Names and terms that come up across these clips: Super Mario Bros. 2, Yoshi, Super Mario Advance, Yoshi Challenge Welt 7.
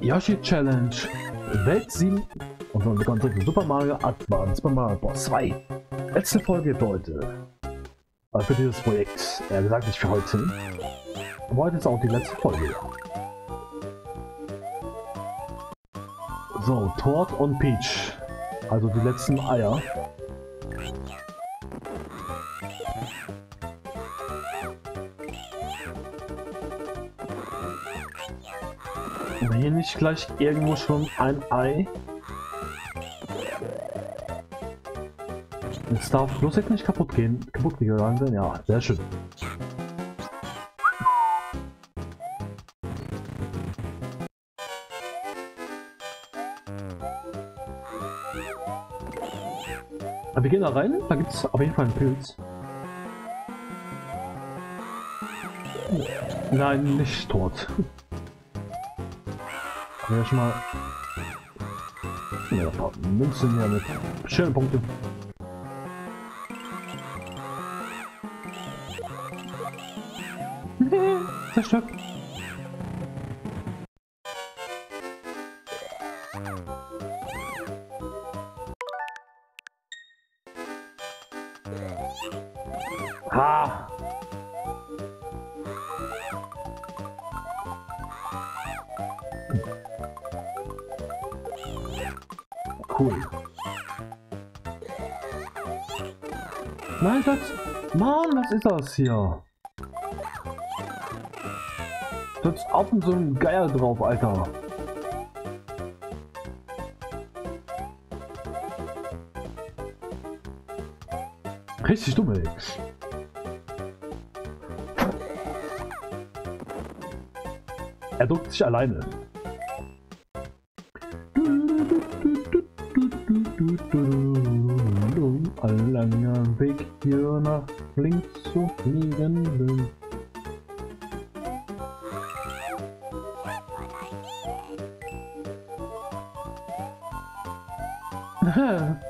Yoshi Challenge Welt 7 und dann bekommt ihr Super Mario Advance, Super Mario Bros. 2. Letzte Folge für heute. Also für dieses Projekt. Ja, gesagt nicht für heute. Aber heute ist auch die letzte Folge. So, Toad und Peach. Also die letzten Eier. Hier nicht gleich irgendwo schon ein Ei. Es darf bloß jetzt nicht kaputt gegangen sein. Ja, sehr schön. Aber wir gehen da rein, da gibt es auf jeden Fall einen Pilz. Nein, nicht tot. Ja, schon mal. Ja, ein paar Münzen hier mit schönen Punkten. Zerstört. Ha! Cool. Nein, Schatz! Mann, was ist das hier? Setz auf und so ein Geier drauf, Alter. Richtig dumm, ey. Er duckt sich alleine. Ein langer Weg hier nach links zu fliegen.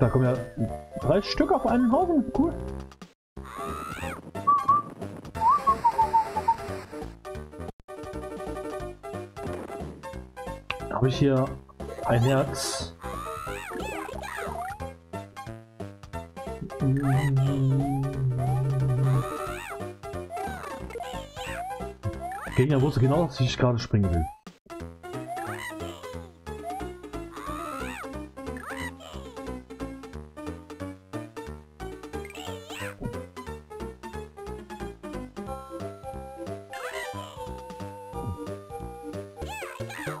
Da kommen ja 3 Stück auf einen Haufen, cool. Habe ich hier ein Herz? Gegner wusste genau, dass ich gerade springen will.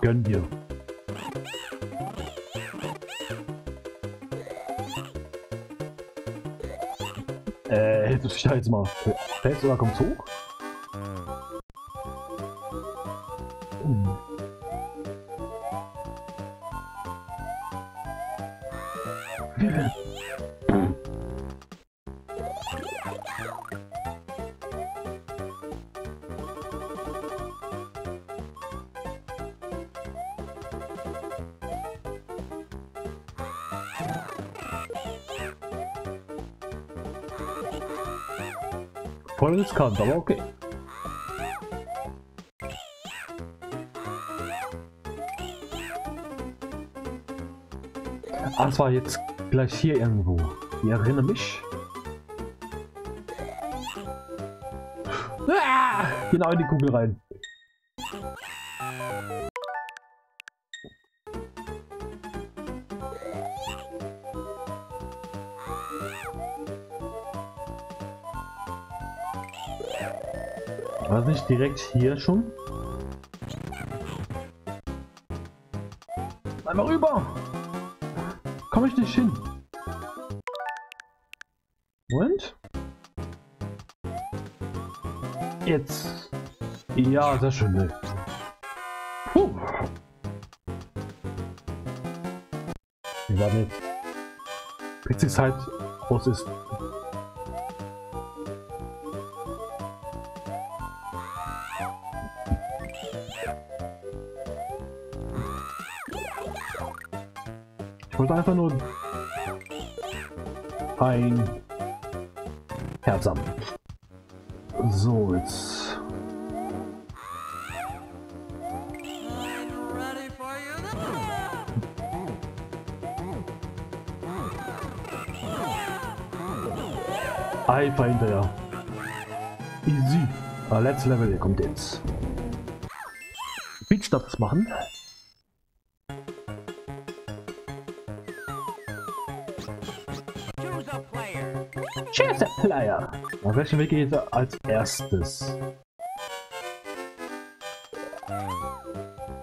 Gönn dir. Hilf dich da jetzt mal. Fällst du oder kommst hoch? Voll riskant, aber okay. Ah, es war jetzt gleich hier irgendwo. Ich erinnere mich. Ah, genau in die Kugel rein. War es nicht direkt hier schon? Einmal rüber! Komme ich nicht hin! Moment! Jetzt! Ja, sehr schön! Puh! Wir warten jetzt, bis die Zeit groß ist. Ich wollte einfach nur ein Herz haben. So, jetzt. Hyper hinterher. Easy. Letztes Level, hier kommt jetzt. Beatstops machen. Choose a player. Auf welchen Weg geht er als erstes?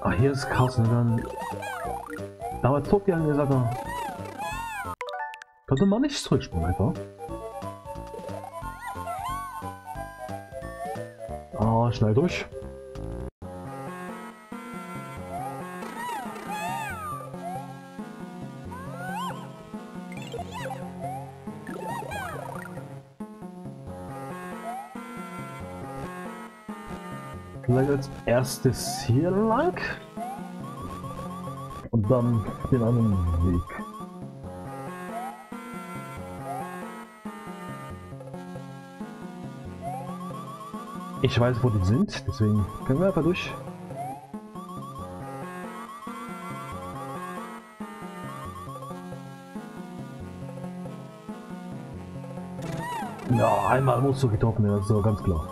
Ah, hier ist krass, ne? Dann. Damals zog die eine Sache. Könnte man nicht zurückspringen, einfach. Ah, schnell durch. Vielleicht als erstes hier lang und dann den anderen Weg. Ich weiß, wo die sind, deswegen können wir einfach durch. Ja, einmal musst du getroffen werden, das ist doch ganz klar.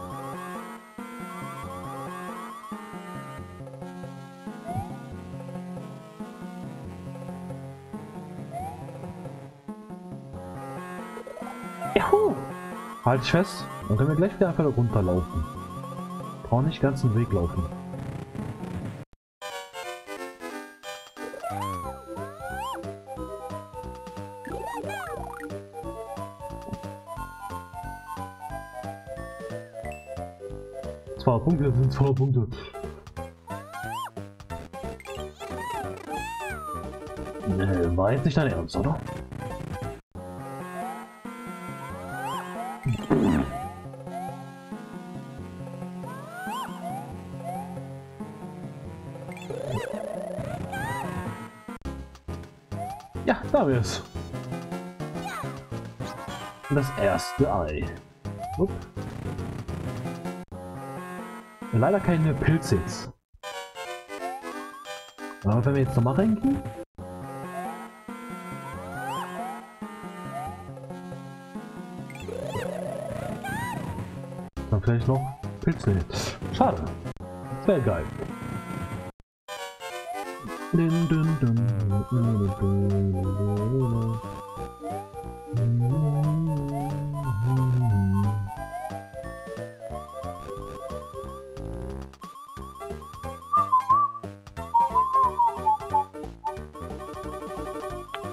Juhu! Halt dich fest, dann können wir gleich wieder einfach runterlaufen. Brauchen nicht ganz den Weg laufen. Zwei Punkte, das sind 2 Punkte. Nee, war jetzt nicht dein Ernst, oder? Ja, da wär's. Das erste Ei. Upp. Leider keine Pilze jetzt. Aber wenn wir jetzt nochmal reingehen. Dann vielleicht noch Pilze. Schade. Das wäre geil. Dann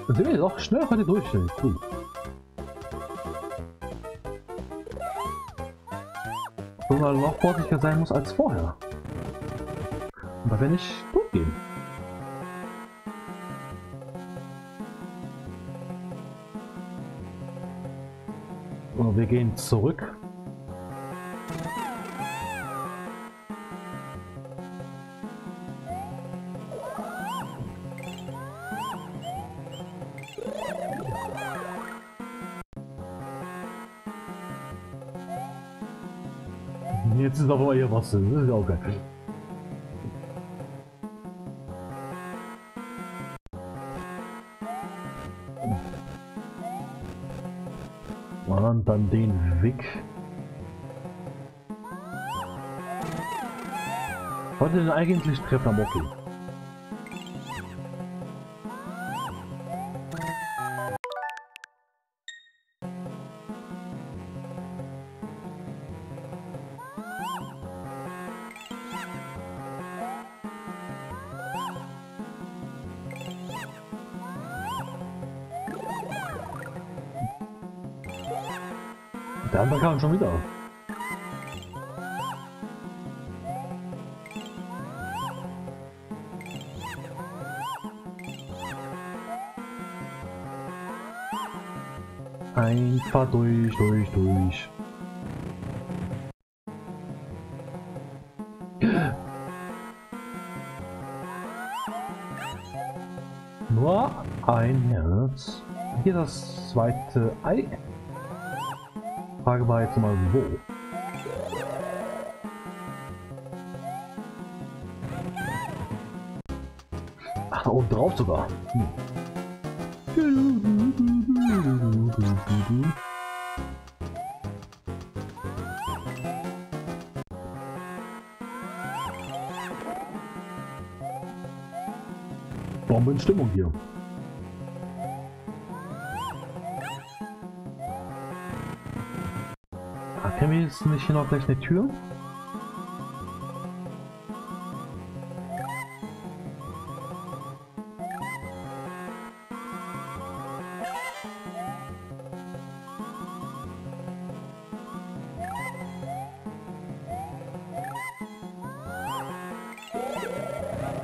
sind wir doch schnell heute durch, cool. So noch vorsichtiger sein muss als vorher. Aber wenn ich gut gehe. Und wir gehen zurück. Jetzt ist aber hier was, das ist auch geil. Und dann den Weg. Ich wollte den eigentlich treffen, aber okay. Der andere kam schon wieder. Einfach durch. Nur ein Herz. Hier das zweite Ei. Frage war jetzt mal wo. Ach, da oben drauf sogar. Bombenstimmung hier. Haben wir jetzt nicht hier noch gleich eine Tür?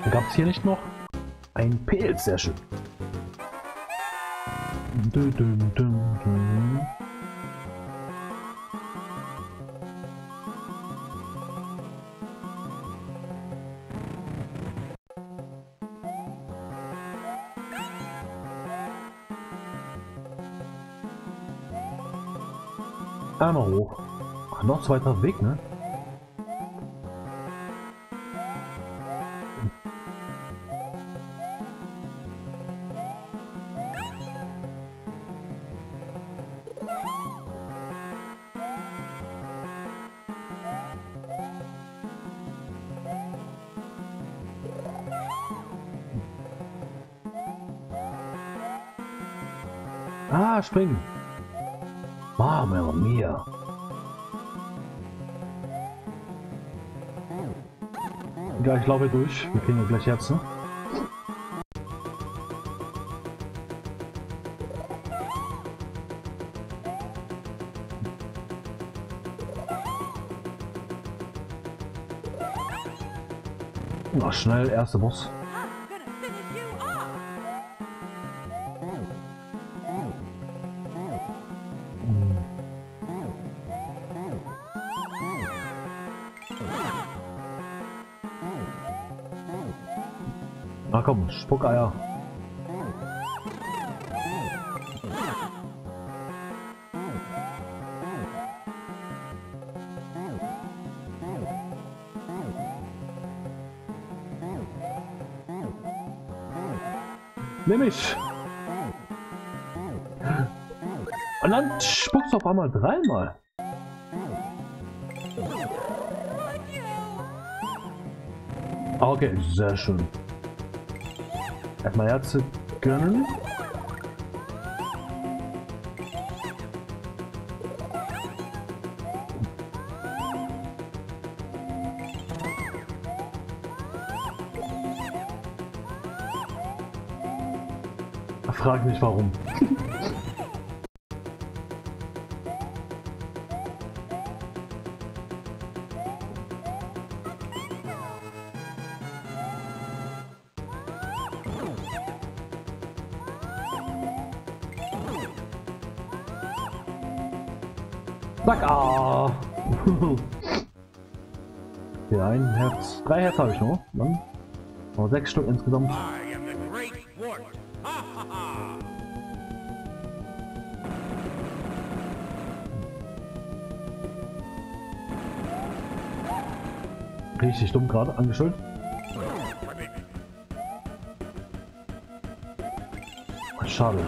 Gab es hier nicht noch ein Pilz? Sehr schön. Dün, dün, dün, dün. Einmal hoch. Ach, noch zweiter Weg, ne? Ah, springen! Mama mia! Ja, ich laufe durch. Wir kriegen ja gleich Herzen. Na, schnell, erster Boss. Na komm, Spuckeier. Nimm ich! Und dann spuckst du auf einmal dreimal. Okay, sehr schön. Erstmal Herzen gönnen. Frag mich warum. Zack, ah! Ja, ein Herz. 3 Herz habe ich noch. Dann noch 6 Stück insgesamt. Richtig dumm gerade, angeschüttet. Schade.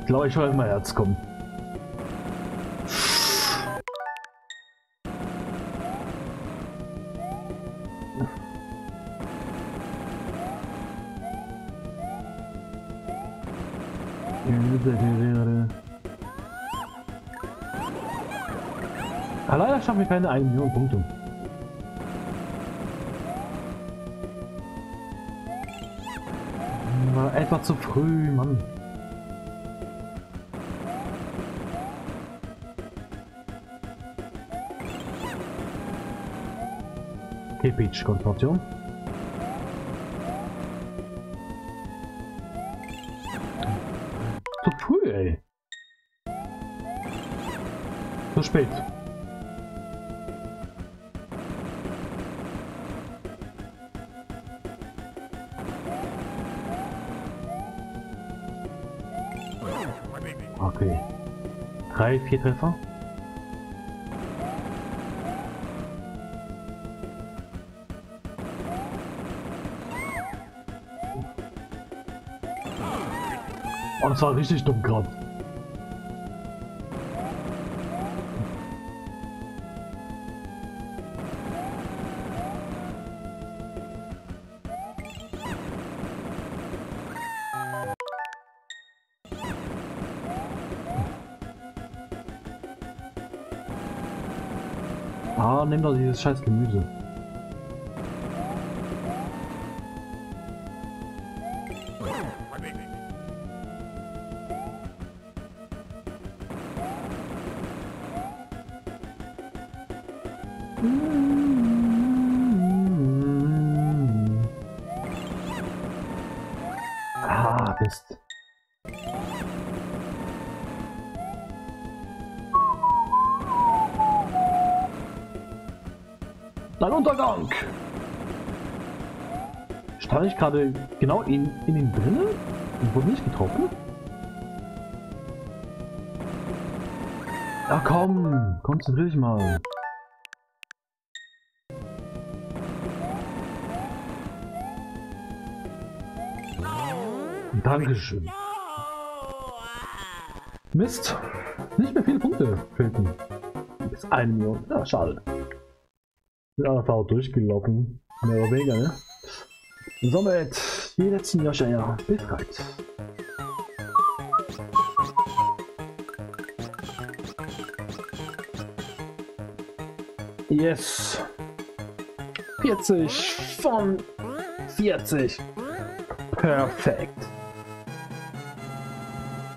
Ich glaube, ich will mal Herz kommen. Leider schaffen wir keine 1 Million Punkte. War etwa zu früh, Mann. Okay, Peach, Konzentration. Zu früh, ey. Zu spät. Okay. 3, 4 Treffer. Und das war richtig dumm gerade. Ah, nimm doch dieses scheiß Gemüse. Ah, Mist. Dein Untergang! Stand ich gerade genau in den Brillen und wurde nicht getroffen? Ach komm, konzentrier dich mal. Dankeschön. Mist, nicht mehr viele Punkte fehlten. Bis 1 Million. Ja, schade. Ja, einfach auch durchgelaufen. Mehr oder weniger, ne? Somit, die letzten Yoshi ja befreit. Yes. 40 von 40. Perfekt.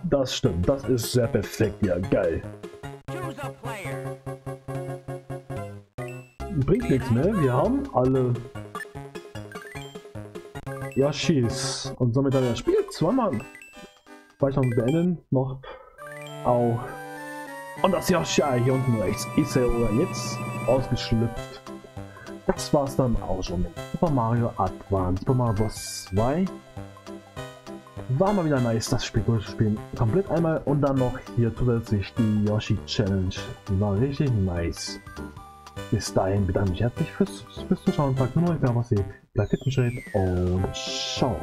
Das stimmt, das ist sehr perfekt, ja geil. Bringt nichts mehr, wir haben alle Yoshis und somit dann das Spiel zweimal weiter beenden noch auch. Und das Yoshi hier unten rechts ist ja oder jetzt ausgeschlüpft. Das war's dann auch schon mit Super Mario Advance, Super Mario Bros. 2. War mal wieder nice, das Spiel durchzuspielen. Komplett einmal und dann noch hier zusätzlich die Yoshi Challenge. Die war richtig nice. Bis dahin bedanke ich mich herzlich fürs Zuschauen. Sagt nur noch, ich bin was ihr. Bleibt fit und schön und ciao.